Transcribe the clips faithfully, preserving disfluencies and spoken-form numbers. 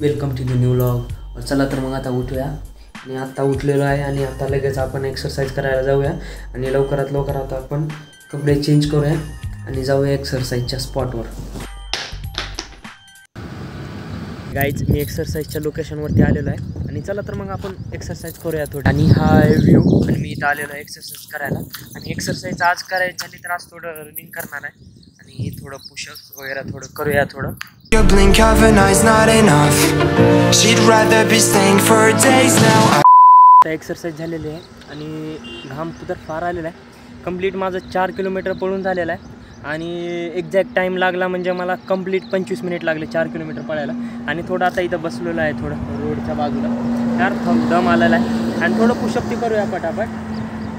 Welcome to the new vlog. और चला तर मग आता उठूया आणि आत्ता उठलेलो आहे आणि आता लगेच आपण एक्सरसाइज करायला जाऊया आणि लवकरात लवकर आता आपण कपडे चेंज करूया आणि जाऊया एक्सरसाइजच्या स्पॉटवर। गाइज मी एक्सरसाइजच्या लोकेशनवरती आलेलो आहे आणि चला तर मग आपण एक्सरसाइज करूया थोडी। आणि हा व्ह्यू आणि मी इथं आलेलो आहे एक्सरसाइज करायला। आणि एक्सरसाइज आज करायची झाली तर आज थोडं रनिंग करणार आहे आणि थोडं पुशअप वगैरह थोडं करूया थोडं। Blink of an eye's not enough. She'd rather be staying for days now. आता एक्सरसाइज झालेली आहे आणि घाम तर फार आलेला आहे। कंप्लीट माझं चार किलोमीटर पळून झालेलं आहे आणि एक्झॅक्ट टाईम लागला म्हणजे मला कंप्लीट पंचवीस मिनिट लागले चार किलोमीटर पळायला। आणि थोडं आता इथं बसलेलो आहे थोडं रोडच्या बाजूला, फार दम आलेला आहे। आणि थोडं पुशअप ते करूया पटापट।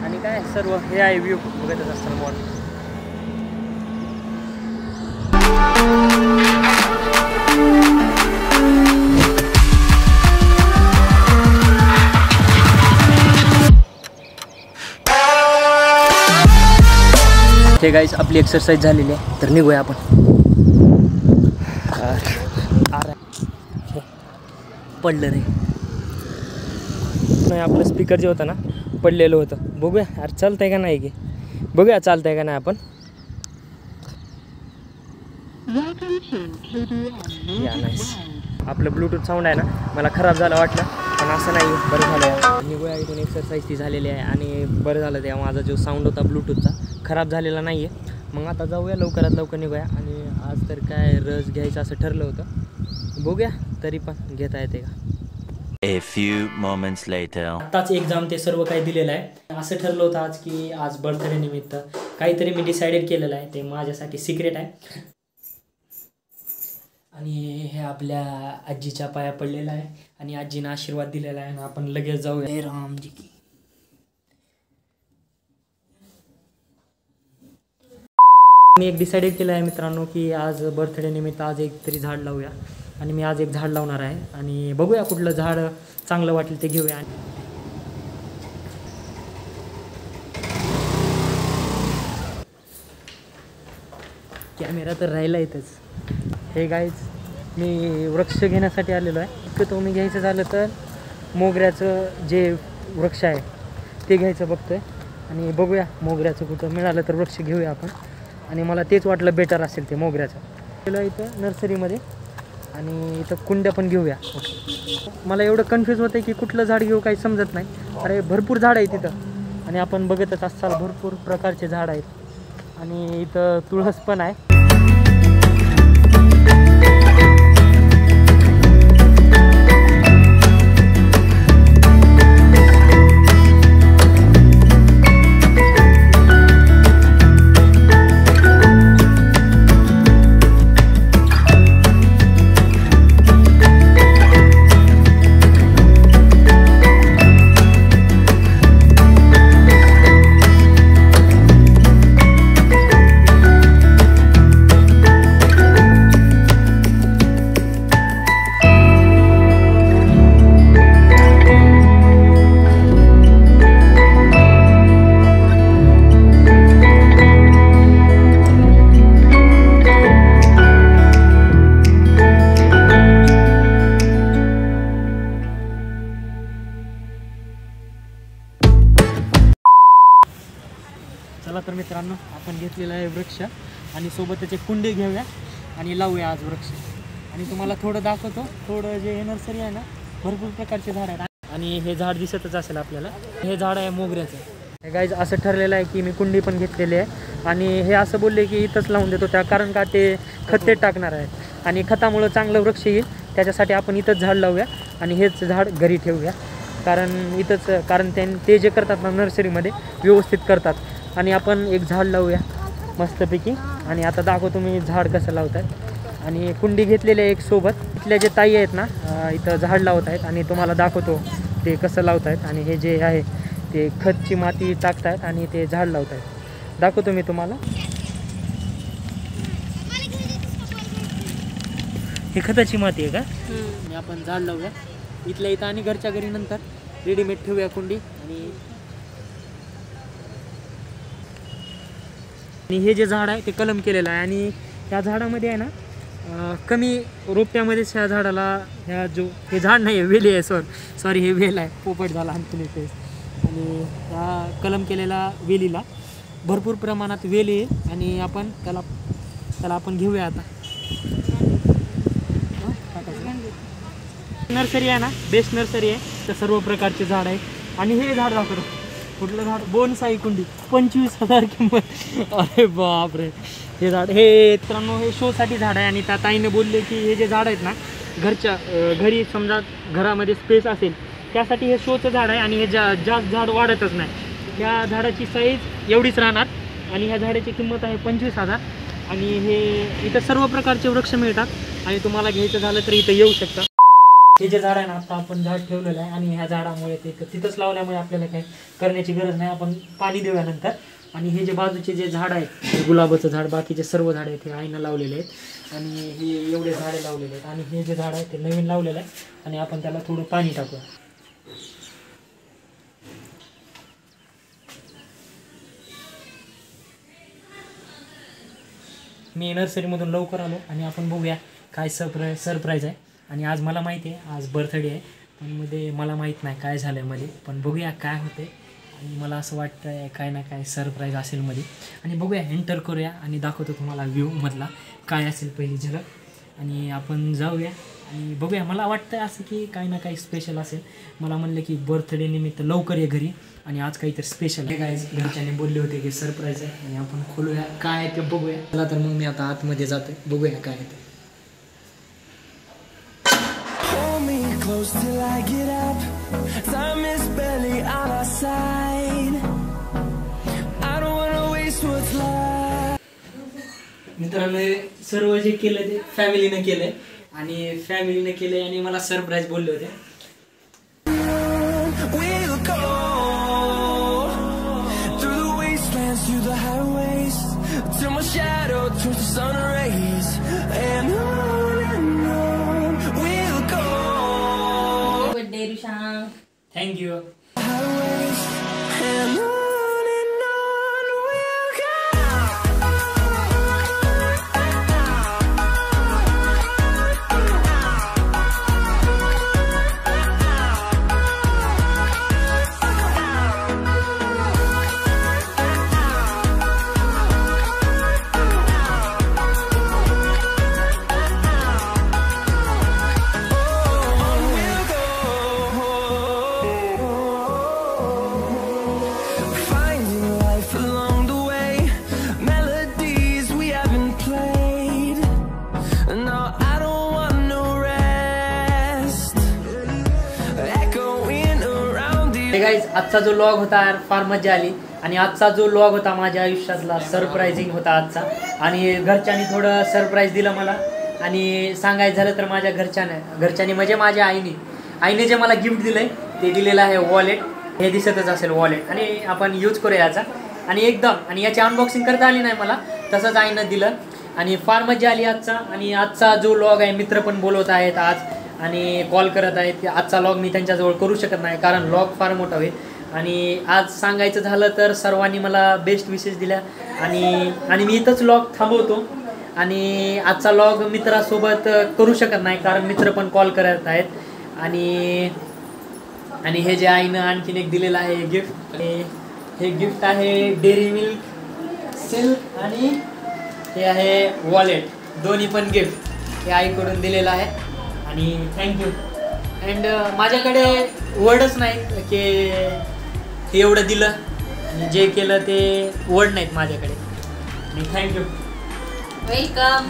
आणि काय सर्व हे आहे व्ह्यू बघतच असताना मॉर्निंग। ते गाइस आपली एक्सरसाइज झालेली आहे तर निघूया आपण। पडलं रे नाही आपलं स्पीकर जे होतं ना पडलेलं होतं। बघूया यार चालतंय का नाही की बघूया चालतंय का नाही आपण। आपलं ब्लूटूथ साऊंड आहे ना मला खराब झालं वाटलं पण असं नाही बरं झालं। निघूया इथून एक्सरसाइज ती झालेली आहे आणि बरं झालं ते माझा जो साऊंड होता ब्लूटूथचा खराब झालेला नाही आहे। मग आता जाऊया लवकरात लवकर निघूया। आणि आज तर काय रस घ्यायचं असं ठरलं होतं, बघूया तरी पण घेता येते का। A few moments later. आताच एक्झाम ते सर्व काही दिलेलं आहे। असं ठरलं होतं आज की आज बर्थडे निमित्त काहीतरी मी डिसाइडेड केलेलं आहे, ते माझ्यासाठी सिक्रेट आहे। आणि हे आपल्या आजीच्या पाया पडलेला आहे आणि आजीने आशीर्वाद दिलेला आहे। आणि आपण लगेच जाऊया। हे रामजी की मी एक डिसाइडेड केलं आहे मित्रांनो की आज बर्थडे निमित्त आज एक तरी झाड लावूया। आणि मी आज एक झाड लावणार आहे आणि बघूया कुठलं झाड चांगलं वाटेल ते घेऊया। कॅमेरा तर राहिला इथंच। हे गाईज मी वृक्ष घेण्यासाठी आलेलो आहे। इतकं तो मी घ्यायचं झालं तर मोगऱ्याचं जे वृक्ष आहे ते घ्यायचं बघतोय आणि बघूया मोगऱ्याचं कुठं मिळालं तर वृक्ष घेऊया आपण। आणि मला तेच वाटलं बेटर असेल ते मोगऱ्याचं। गेलो इथं नर्सरीमध्ये आणि इथं कुंड्या पण घेऊया। मला एवढं कन्फ्यूज होतं की कुठलं झाड घेऊ काही समजत नाही। अरे भरपूर झाड आहे तिथं आणि आपण बघतच असाल भरपूर प्रकारचे झाड आहेत। आणि इथं तुळस पण आहे। चला तर मित्रांनो आपण घेतलेला आहे वृक्ष आणि सोबतच एक कुंडे घेऊया आणि लावूया आज वृक्ष। आणि तुम्हाला थोडं दाखवतो थोडं जे नर्सरी आहे ना भरपूर प्रकारचे झाड आहेत। आणि हे झाड दिसतच असेल आपल्याला, हे झाड आहे मोगऱ्याचं। गाईज असं ठरलेलं आहे की मी कुंडी पण घेतलेली आहे आणि हे असं बोलले की इथंच लावून देतो त्या कारण का ते खते टाकणार आहे आणि खतामुळं चांगलं वृक्ष येईल त्याच्यासाठी आपण इथंच झाड लावूया आणि हेच झाड घरी ठेवूया। कारण इथंच कारण ते जे करतात ना नर्सरीमध्ये व्यवस्थित करतात। आणि आपण एक झाड लावूया मस्तपैकी। आणि आता दाखवतो मी झाड कसं लावतात। आणि कुंडी घेतलेली आहे एक सोबत। इथल्या जे ताई आहेत ना इथं झाड लावत आहेत आणि तुम्हाला दाखवतो ते कसं लावत आहेत। आणि हे जे आहे ते खतची माती टाकत आहेत आणि ते झाड लावत आहेत, दाखवतो मी तुम्हाला। हे खताची माती आहे का, आपण झाड लावूया इथल्या इथं आणि घरच्या घरी नंतर रेडीमेड ठेवूया कुंडी। आणि आणि हे जे झाड आहे ते कलम केलेलं आहे आणि त्या झाडामध्ये आहे ना कमी रोपट्यामध्येच ह्या झाडाला ह्या जो हे झाड नाही आहे वेली आहे सॉरी सॉरी हे वेल आहे पोपट झाला आणखी फेस आणि त्या कलम केलेला वेलीला भरपूर प्रमाणात वेल येईल आणि आपण त्याला त्याला आपण घेऊया आता। नर्सरी आहे ना बेस्ट नर्सरी आहे तर सर्व प्रकारचे झाड आहे आणि हे झाड दाखवतो कुठलं झाड बोनसाई कुंडी पंचवीस हजार किंमत अरे बापरे। हे झाड हे मित्रांनो हे शोसाठी झाड आहे आणि त्या ताईने बोलले की हे जे झाड आहेत ना घरच्या घरी समजा घरामध्ये स्पेस असेल त्यासाठी हे शोचं झाड आहे आणि हे जा जास्त झाड वाढतच नाही या झाडाची साईज एवढीच राहणार आणि ह्या झाडाची किंमत आहे पंचवीस हजार आणि हे इथं सर्व प्रकारचे वृक्ष मिळतात आणि तुम्हाला घ्यायचं झालं तर इथं येऊ शकता। हे जे झाड आहे ना आता आपण झाड ठेवलेलं आहे आणि ह्या झाडामुळे ते तिथंच लावल्यामुळे आपल्याला काही करण्याची गरज नाही आपण पाणी देऊयानंतर आणि हे जे बाजूचे जे झाड आहेत गुलाबाचं झाड बाकीचे सर्व झाड आहेत हे आईनं लावलेले आहेत आणि हे एवढे झाडे लावलेले आहेत आणि हे जे झाड आहे ते नवीन लावलेलं आहे आणि आपण त्याला थोडं पाणी टाकूया। मी नर्सरीमधून लवकर आलो आणि आपण बघूया काय सरप्राई सरप्राईज आहे आणि आज मला माहिती आहे आज बर्थडे आहे पण मध्ये मला माहीत नाही काय झालं आहे मध्ये पण बघूया काय होते आणि मला असं वाटतं आहे काय ना काय सरप्राईज असेल मध्ये आणि बघूया एंटर करूया आणि दाखवतो तुम्हाला व्ह्यूमधला काय असेल पहिली झलक आणि आपण जाऊया आणि बघूया। मला वाटतं आहे असं की काय ना काही स्पेशल असेल मला म्हणलं की बर्थडे निमित्त लवकर ये घरी आणि आज काहीतरी स्पेशल आहे काय घरच्याने बोलले होते की सरप्राईज आहे आणि आपण खोलूया काय आहे ते बघूया। चला तर मग मी आता आतमध्ये जातो बघूया काय आहे ते। Close till I get up, time is barely on our side. I don't wanna waste what's left. मित्रांनो सर्व जे केलं ते फॅमिलीने केलं आणि फॅमिलीने केलं आणि मला सरप्राईज बोलले होते। We'll go through the wastelands, through the highways, till my shadow turns to sun rays and thank you. आज का जो लॉग होता यार फार मजा आली आणि आज का जो लॉग होता माझ्या आयुष्यातला सरप्राइजिंग होता आज का आणि घरच्यांनी थोड़ा सरप्राइज दिला मला आणि सांगायचं झालं तर माझ्या घरच्याने घरच्यांनी म्हणजे माझ्या आईने आईने जे मला गिफ्ट दिलंय ते दिलेलं आहे वॉलेट हे दिसतच असेल वॉलेट आणि आपण यूज करूया याचा आणि एकदम आणि याची अनबॉक्सिंग करता आली नाही मला तसंच आईनं दिलं आणि फार मजा आली आजचा। आणि आजचा जो लॉग आहे मित्र पण बोलवत आहेत आज आणि कॉल करत आहेत की आजचा लॉग मी त्यांच्याजवळ करू शकत नाही कारण लॉग फार मोठा होईल आणि आज सांगायचं झालं तर सर्वांनी मला बेस्ट विशेष दिल्या आणि आणि मी इथंच लॉग थांबवतो आणि आजचा लॉग मित्रासोबत करू शकत नाही कारण मित्र पण कॉल करत आहेत आणि आणि हे जे आईनं आणखीन एक दिलेलं आहे गिफ्ट हे गिफ्ट आहे डेअरी मिल्क सिल्क आणि हे आहे वॉलेट दोन्ही पण गिफ्ट हे आईकडून दिलेलं आहे आणि थँक्यू। अँड माझ्याकडे वर्डच नाही की हे एवढं दिलं आणि जे केलं ते वर्ड नाहीत माझ्याकडे आणि थँक्यू। वेलकम।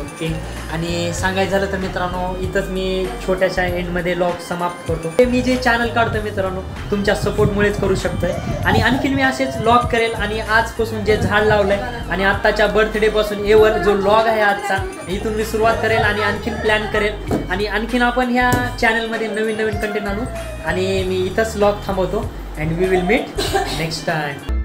ओके आणि सांगायचं झालं तर मित्रांनो इथंच मी छोट्याशा एंडमध्ये लॉग समाप्त करतो ते मी जे चॅनल काढतो मित्रांनो तुमच्या सपोर्टमुळेच करू शकतो आहे आणि आणखीन मी असेच लॉग करेल आणि आजपासून जे झाड लावलं आहे आणि आत्ताच्या बर्थडेपासून एवर जो लॉग आहे आजचा इथून मी सुरुवात करेल आणि आणखीन प्लॅन करेल आणि आणखीन आपण ह्या चॅनलमध्ये नवीन नवीन कंटेंट आणू आणि मी इथंच लॉग थांबवतो and we will meet next time.